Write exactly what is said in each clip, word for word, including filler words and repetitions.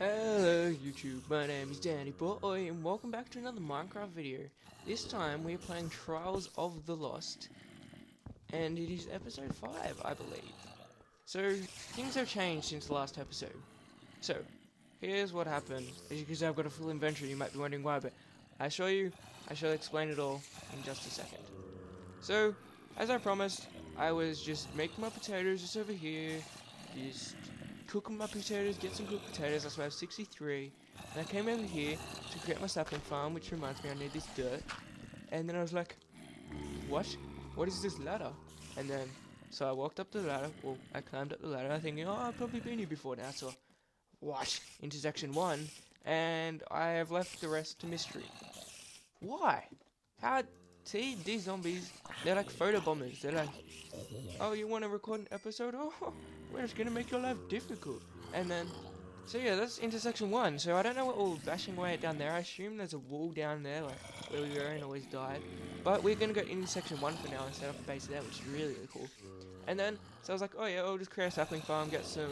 Hello YouTube, my name is Danny Boy and welcome back to another Minecraft video. This time we are playing Trials of the Lost and it is episode five, I believe. So, things have changed since the last episode. So, here's what happened. As you can see, I've got a full inventory, you might be wondering why, but I show you, I shall explain it all in just a second. So, as I promised, I was just making my potatoes just over here, just cooking my potatoes, get some cooked potatoes, that's why I have sixty-three, and I came over here to create my sapling farm, which reminds me I need this dirt, and then I was like, what? What is this ladder? And then, so I walked up the ladder, well, I climbed up the ladder, thinking, oh, I've probably been here before now, so, what? Into section one, and I have left the rest to mystery. Why? How? See, these zombies, they're like photo bombers. They're like, oh, you want to record an episode? Oh, we're just going to make your life difficult. And then, so yeah, that's intersection one. So I don't know what we're bashing away at down there. I assume there's a wall down there, like where we were and always died. But we're going to go into section one for now and set up a base there, which is really, really cool. And then, so I was like, oh yeah, I'll just create a sapling farm, get some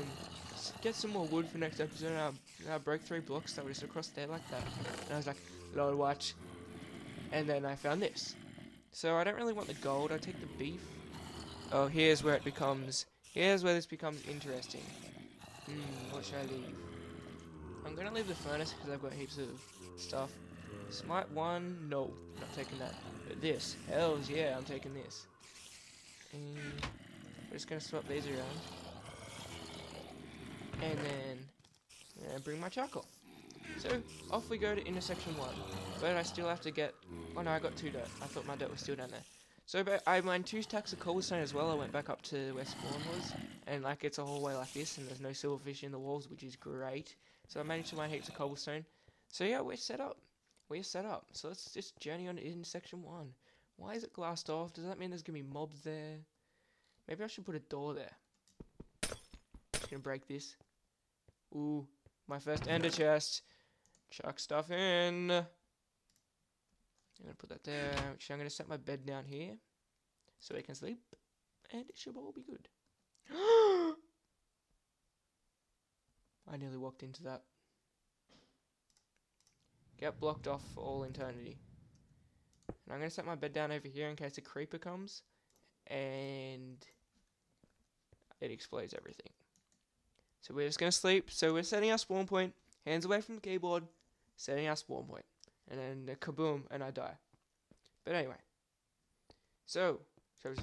get some more wood for next episode. And I'll, and I'll break three blocks that were just across there like that. And I was like, lol, watch. And then I found this. So I don't really want the gold, I take the beef. Oh, here's where it becomes, here's where this becomes interesting. Hmm, what should I leave? I'm gonna leave the furnace because I've got heaps of stuff. Smite one, no, not taking that. But this, hells yeah, I'm taking this. And we're just gonna swap these around. And then, uh, bring my charcoal. So, off we go to intersection one. But I still have to get... Oh no, I got two dirt. I thought my dirt was still down there. So but I mined two stacks of cobblestone as well. I went back up to where spawn was. And like it's a hallway like this. And there's no silverfish in the walls, which is great. So I managed to mine heaps of cobblestone. So yeah, we're set up. We're set up. So let's just journey on in section one. Why is it glassed off? Does that mean there's going to be mobs there? Maybe I should put a door there. Just going to break this. Ooh, my first ender chest. Chuck stuff in. I'm going to put that there. Actually, I'm going to set my bed down here so I can sleep. And it should all be good. I nearly walked into that. Get blocked off for all eternity. And I'm going to set my bed down over here in case a creeper comes. And it explodes everything. So we're just going to sleep. So we're setting our spawn point. Hands away from the keyboard. Setting our spawn point. And then uh, kaboom, and I die. But anyway. So, there's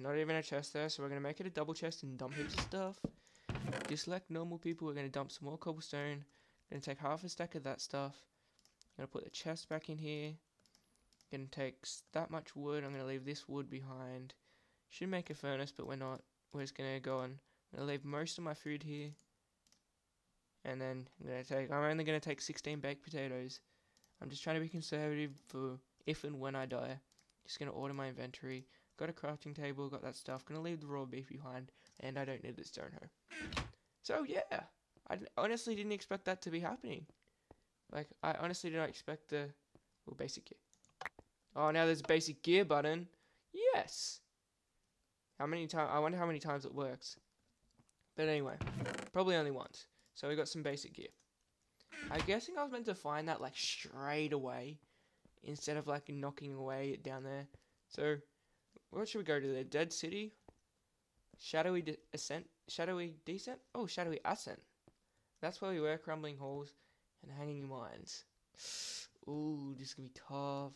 not even a chest there, so we're going to make it a double chest and dump heaps of stuff. Just like normal people, we're going to dump some more cobblestone. Going to take half a stack of that stuff. Going to put the chest back in here. Going to take that much wood. I'm going to leave this wood behind. Should make a furnace, but we're not. We're just going to go on. I'm going to leave most of my food here. And then I'm going to take, I'm only going to take sixteen baked potatoes. I'm just trying to be conservative for if and when I die. Just going to order my inventory. Got a crafting table, got that stuff. Going to leave the raw beef behind, and I don't need the stone hoe. So yeah, I honestly didn't expect that to be happening. Like, I honestly did not expect the, well, basic gear. Oh, now there's a basic gear button. Yes! How many times, I wonder how many times it works. But anyway, probably only once. So we got some basic gear. I'm guessing I was meant to find that like straight away instead of like knocking away down there. So what should we go to? The Dead City? Shadowy de Ascent? Shadowy Descent? Oh, Shadowy Ascent. That's where we were, Crumbling Halls and Hanging Mines. Ooh, this is going to be tough.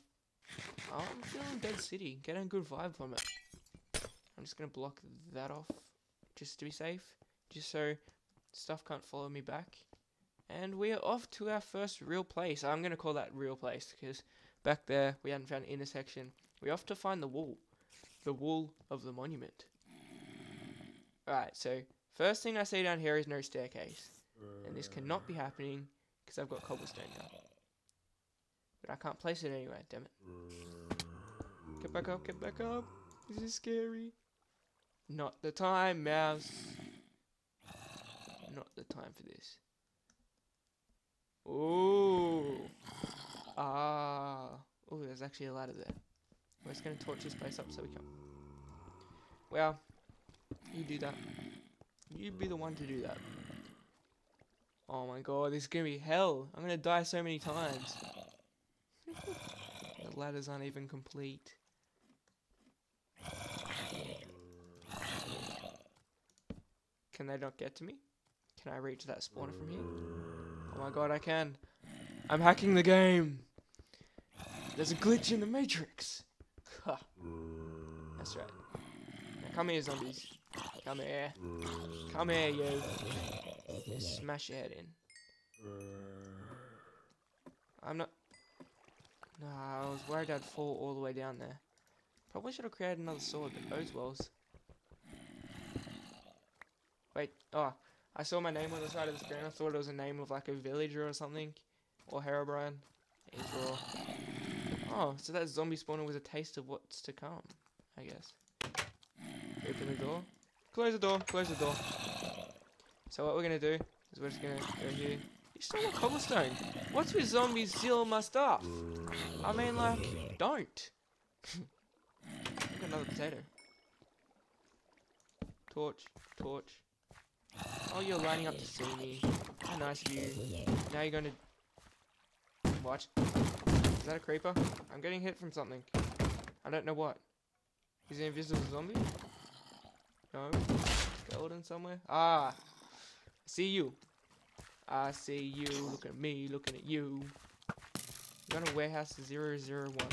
Oh, I'm feeling Dead City. Getting a good vibe from it. I'm just going to block that off just to be safe. Just so stuff can't follow me back. And we are off to our first real place. I'm going to call that real place because back there we hadn't found an intersection. We're off to find the wall. The wall of the monument. Alright, so first thing I see down here is no staircase. And this cannot be happening because I've got cobblestone now. But I can't place it anywhere, damn it. Get back up, get back up. This is scary. Not the time, mouse. Not the time for this. Ooh. Ah. Oh, there's actually a ladder there. We're just going to torch this place up so we can. Well, you do that. You be the one to do that. Oh my god, this is gonna be hell. I'm gonna die so many times. The ladders aren't even complete. Can they not get to me? Can I reach that spawner from here? Oh my god, I can. I'm hacking the game. There's a glitch in the matrix. Huh. That's right. Now come here, zombies. Come here. Come here, you. Just smash your head in. I'm not... Nah, I was worried I'd fall all the way down there. Probably should have created another sword, but those wells. Wait, oh, I saw my name on the side of the screen. I thought it was a name of like a villager or something. Or Herobrine. He's raw. Oh, so that zombie spawner was a taste of what's to come, I guess. Open the door. Close the door, close the door. So what we're gonna do is we're just gonna go here. You stole a cobblestone. What's with zombies stealing my stuff? I mean, like, don't. I've got another potato. Torch, torch. Oh, you're lining up to see me. How nice of you. Now you're gonna... Watch. Is that a creeper? I'm getting hit from something. I don't know what. Is it an invisible zombie? No. Skeleton somewhere? Ah! See you. I see you. Look at me. Looking at you. We're going to warehouse zero zero one.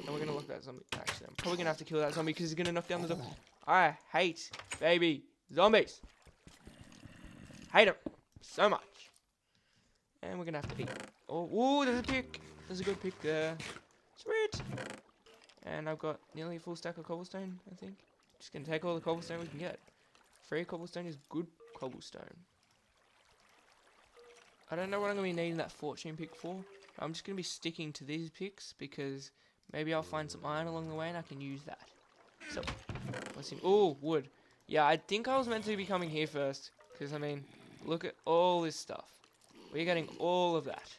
And we're going to lock that zombie. Actually, I'm probably going to have to kill that zombie because he's going to knock down the door. I hate baby zombies. Hate them so much. And we're going to have to eat. Oh, ooh, there's a pick. There's a good pick there. Sweet. And I've got nearly a full stack of cobblestone, I think. Just going to take all the cobblestone we can get. Free cobblestone is good cobblestone. I don't know what I'm going to be needing that fortune pick for. I'm just going to be sticking to these picks because maybe I'll find some iron along the way and I can use that. So, what's in... Oh, wood. Yeah, I think I was meant to be coming here first. Because, I mean, look at all this stuff. We're getting all of that.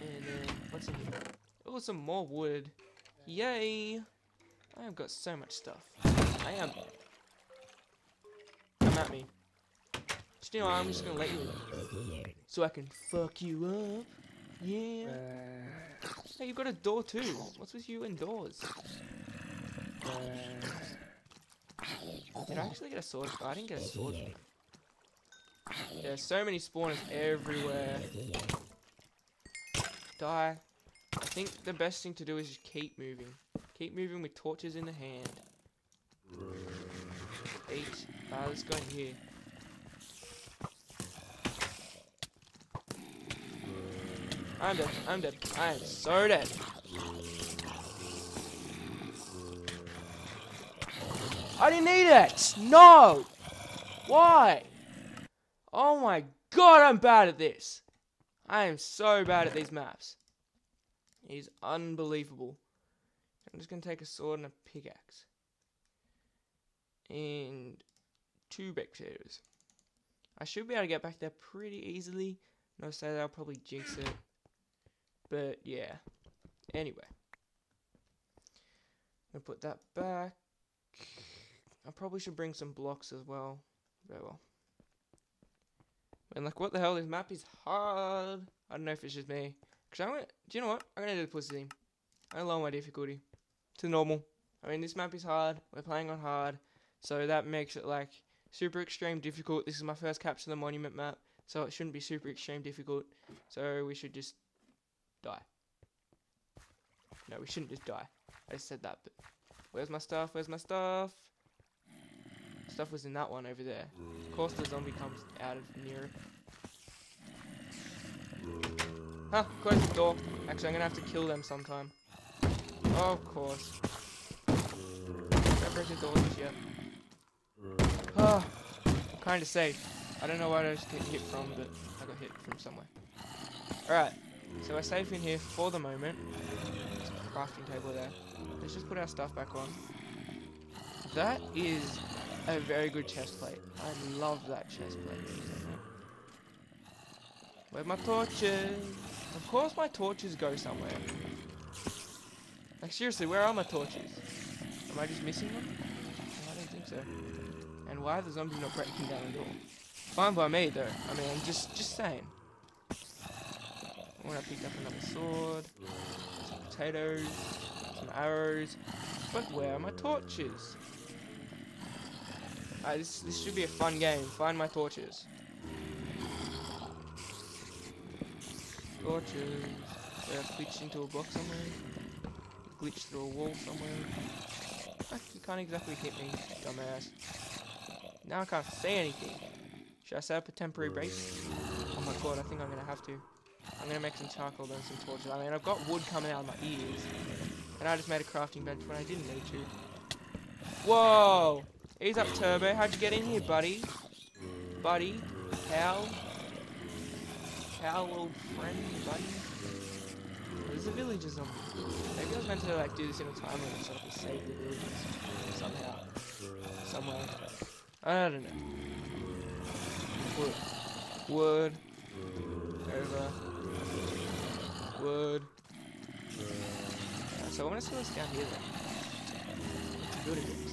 And then, what's in here? Oh, some more wood. Yay! I have got so much stuff. I am... Come at me. You know, I'm just gonna let you in. So I can fuck you up. Yeah. Hey, you've got a door too. What's with you and doors? Did I actually get a sword? Oh, I didn't get a sword. There's so many spawners everywhere. Die. I think the best thing to do is just keep moving. Keep moving with torches in the hand. Eight. Ah, let's go in here. I'm dead, I'm dead, I am so dead. I didn't need it! No! Why? Oh my god, I'm bad at this! I am so bad at these maps. It is unbelievable. I'm just gonna take a sword and a pickaxe. And two baked potatoes. I should be able to get back there pretty easily. No, say that I'll probably jinx it. But yeah, anyway, I'm gonna put that back. I probably should bring some blocks as well. Very well. And like, what the hell? This map is hard. I don't know if it's just me. Cause I'm gonna. Do you know what? I'm gonna do the pussy team. I lower my difficulty to normal. I mean, this map is hard. We're playing on hard, so that makes it like super extreme difficult. This is my first Capture the Monument map, so it shouldn't be super extreme difficult. So we should just. Die. No, we shouldn't just die. I just said that, but... Where's my stuff? Where's my stuff? Stuff was in that one over there. Of course the zombie comes out of near it. Huh, close the door. Actually, I'm gonna have to kill them sometime. Oh, of course. Don't break the door just yet. Oh, I'm kinda safe. I don't know where I just get hit from, but I got hit from somewhere. Alright. So we're safe in here for the moment. There's a crafting table there. Let's just put our stuff back on. That is a very good chest plate. I love that chest plate. Where my torches? Of course my torches go somewhere. Like seriously, where are my torches? Am I just missing them? No, I don't think so. And why are the zombies not breaking down the door? Fine by me, though. I mean, just just saying. I want to pick up another sword, some potatoes, some arrows. But where are my torches? Uh, this, this should be a fun game. Find my torches. Torches. They have glitched into a box somewhere. Glitched through a wall somewhere. Ah, you can't exactly hit me, dumbass. Now I can't see anything. Should I set up a temporary base? Oh my god, I think I'm going to have to. I'm going to make some charcoal and some torches. I mean, I've got wood coming out of my ears. And I just made a crafting bench when I didn't need to. Whoa! Ease up, Turbo. How'd you get in here, buddy? Buddy? Cow? Cow, old friend, buddy? There's a village or something. Maybe I was meant to, like, do this in a time limit so I could save the villagers somehow. Somewhere. I don't know. Wood. Wood. Over. Wood. Uh, so I want to see what's down here, then. It's good again.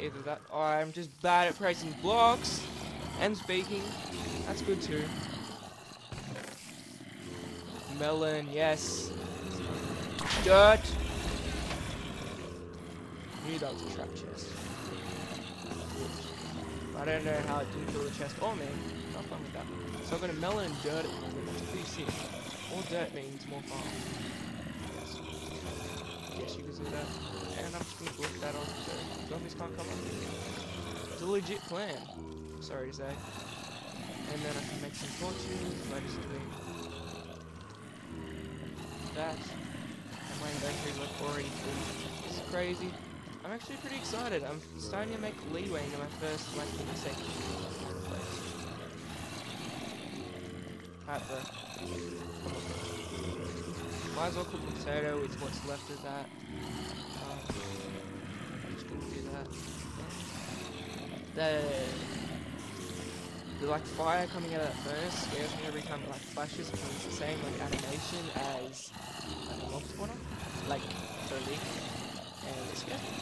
Either that or I'm just bad at placing blocks and speaking. That's good too. Melon, yes. Dirt. I knew that was a trap chest. I don't know how it didn't kill the chest or me. Not fun with that. So I've got a melon and dirt at the moment. That's pretty sick. More dirt means more farm. Yes, you can see that. And I'm just going to look that on so zombies can't come up. It's a legit plan, sorry to say. And then I can make some torches by just doing that. And my inventory's like already full. This is crazy. I'm actually pretty excited. I'm starting to make leeway into my first like in the second place. At the might as well cook the potato with what's left of that. The, the like fire coming out of that furnace scares me every time it like flashes because it's the same like animation as like, a mob spawner, like the leak, and it scares me.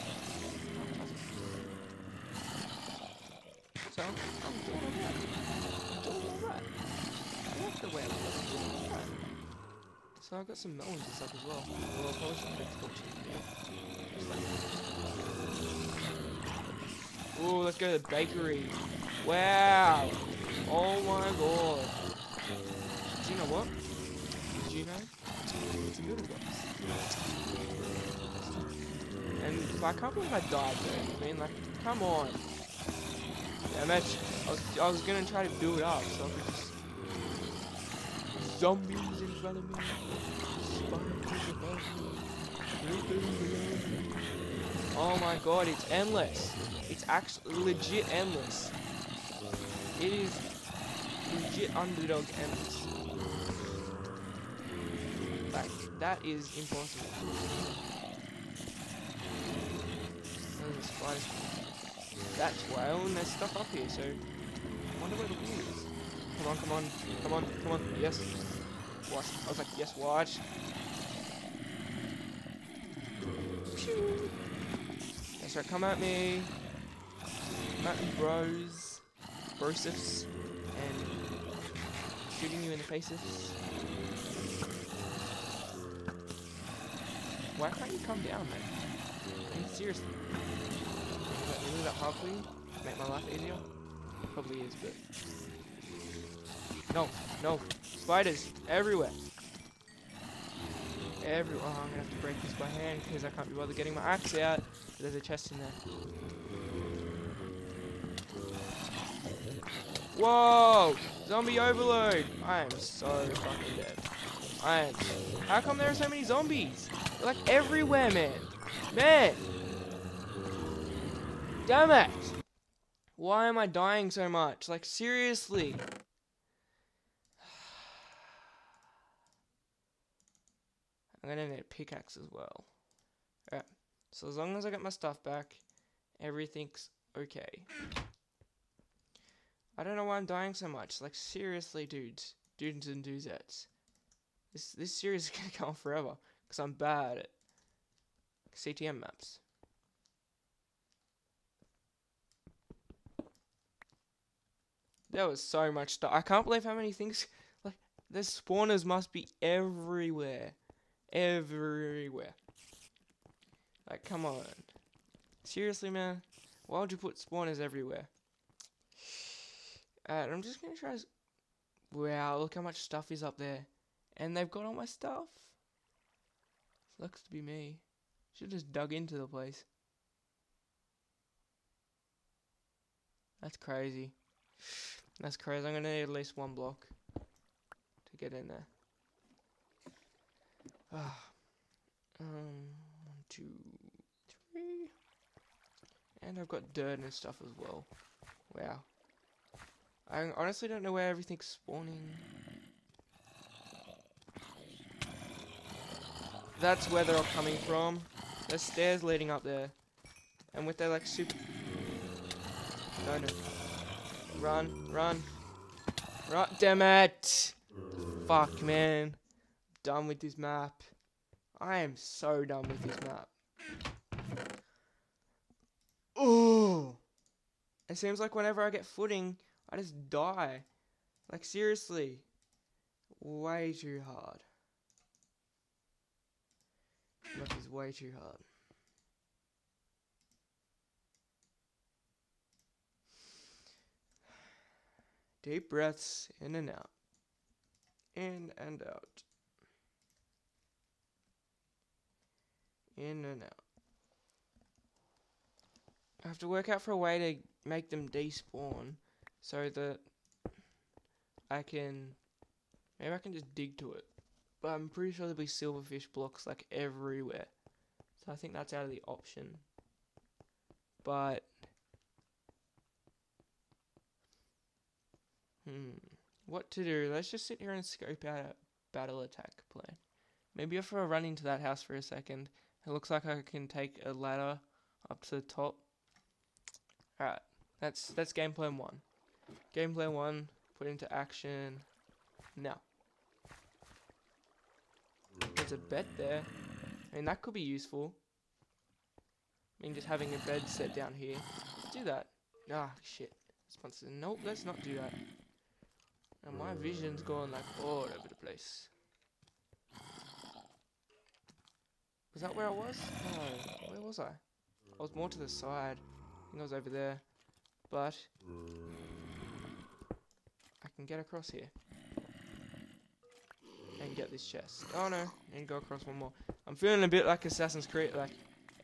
So I'm, I'm doing alright. I'm doing alright. I like the way I'm doing alright. So I've got some melons and stuff as well. Well, I'll probably should make torches. Ooh, let's go to the bakery. Wow. Oh my god. Do you know what? Did you know? It's a building box. And I can't believe I died there. I mean, like, come on. Damn it. I was, I was gonna try to build up, so I could just... Zombies in front of me. Spiders above me. Oh my god, it's endless. It's actually legit endless. It is legit underdog endless. Like, that is impossible. There's a spider spawn. That's why, oh, and there's stuff up here, so I wonder where the wheel is. Come on, come on, come on, come on, yes. Watch. I was like, yes, watch. Pew. That's right, come at me. Mountain bros, brosifs, and shooting you in the faces. Why can't you come down, man? I mean, seriously. Is that really that hard for you? Make my life easier? Probably is, but... No, no. Spiders, everywhere. Everywhere. Oh, I'm gonna have to break this by hand because I can't be bothered getting my axe out. There's a chest in there. Whoa! Zombie overload! I am so fucking dead. I am. How come there are so many zombies? They're like everywhere, man. Man! Damn it! Why am I dying so much? Like, seriously. I'm gonna need a pickaxe as well. Alright. So, as long as I get my stuff back, everything's okay. I don't know why I'm dying so much. Like, seriously, dudes. Dudes and dudettes. This, this series is going to go on forever. Because I'm bad at C T M maps. There was so much stuff. I can't believe how many things. Like, the spawners must be everywhere. Everywhere. Like, come on. Seriously, man. Why would you put spawners everywhere? Alright, I'm just going to try. Wow, look how much stuff is up there. And they've got all my stuff. Looks to be me. Should have just dug into the place. That's crazy. That's crazy. I'm going to need at least one block to get in there. Ah. Um, one, two, three. And I've got dirt and stuff as well. Wow. I honestly don't know where everything's spawning. That's where they're all coming from. There's stairs leading up there. And with their like super... No, no. Run, run. Run, damn it! Fuck, man. I'm done with this map. I am so done with this map. Ooh! It seems like whenever I get footing, I just die. Like, seriously. Way too hard. This is way too hard. Deep breaths in and out. In and out. In and out. I have to work out for a way to make them despawn. So that I can, maybe I can just dig to it. But I'm pretty sure there'll be silverfish blocks like everywhere. So I think that's out of the option. But, hmm, what to do? Let's just sit here and scope out a battle attack plan. Maybe if I run into that house for a second, it looks like I can take a ladder up to the top. Alright, that's, that's game plan one. Game plan one, put into action now. There's a bed there. I mean, that could be useful. I mean, just having a bed set down here. Let's do that. Ah, shit. Sponsor. Nope, let's not do that. And my vision's going like all over the place. Was that where I was? No. Where was I? I was more to the side. I think I was over there. But I can get across here and get this chest. Oh no, and go across one more. I'm feeling a bit like Assassin's Creed, like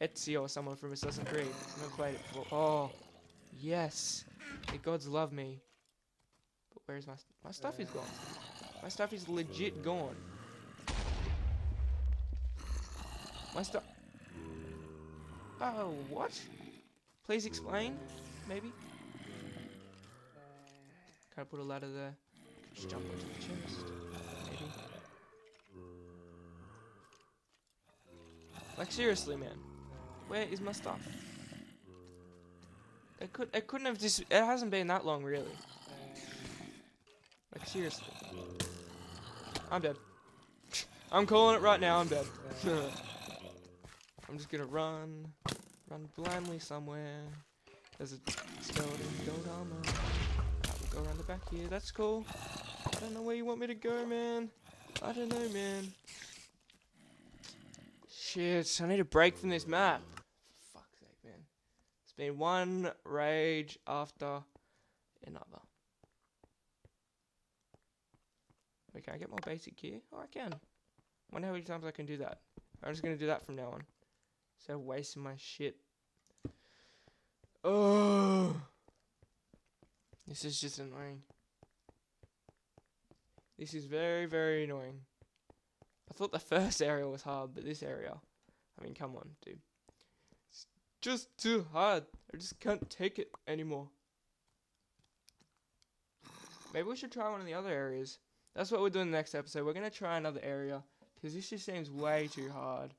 Ezio or someone from Assassin's Creed. I've never played it before. Oh, yes, the gods love me. But where is my st my stuff? Is gone. My stuff is legit gone. My stuff. Oh, what? Please explain, maybe. Can I put a ladder there? Could just jump onto the chest. Maybe. Like, seriously, man. Where is my stuff? It could it couldn't have just it hasn't been that long really. Like, seriously. I'm dead. I'm calling it right now, I'm dead. I'm just gonna run. Run blindly somewhere. There's a skeleton, gold armor. Go around the back here, that's cool. I don't know where you want me to go, man. I don't know, man. Shit, I need a break from this map. For fuck's sake, man. It's been one rage after another. Wait, can I get more basic gear? Oh, I can. I wonder how many times I can do that. I'm just going to do that from now on. So I'm wasting my shit. Oh. This is just annoying. This is very, very annoying. I thought the first area was hard, but this area, I mean, come on, dude. It's just too hard. I just can't take it anymore. Maybe we should try one of the other areas. That's what we're doing in the next episode. We're going to try another area, because this just seems way too hard.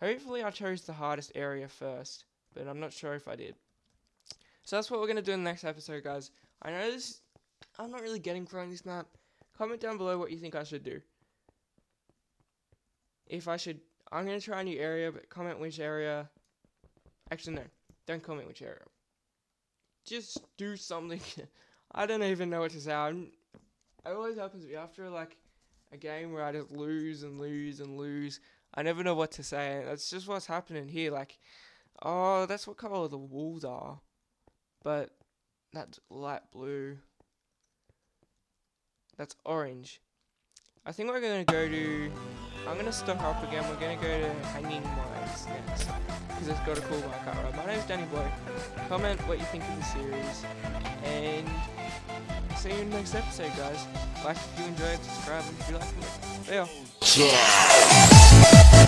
Hopefully I chose the hardest area first, but I'm not sure if I did. So that's what we're going to do in the next episode, guys. I know this, I'm not really getting from this map. Comment down below what you think I should do. If I should, I'm going to try a new area, but comment which area. Actually, no, don't comment which area. Just do something. I don't even know what to say. I'm, it always happens to me after, like, a game where I just lose and lose and lose. I never know what to say, and that's just what's happening here. Like, oh, that's what color the walls are. But that's light blue. That's orange. I think we're going to go to... I'm going to stop up again. We're going to go to Hanging Mines next, because it's got a cool marker. Right? My name's Danny Boy. Comment what you think of the series. And I'll see you in the next episode, guys. Like if you enjoyed, subscribe, and if you like it. Yeah.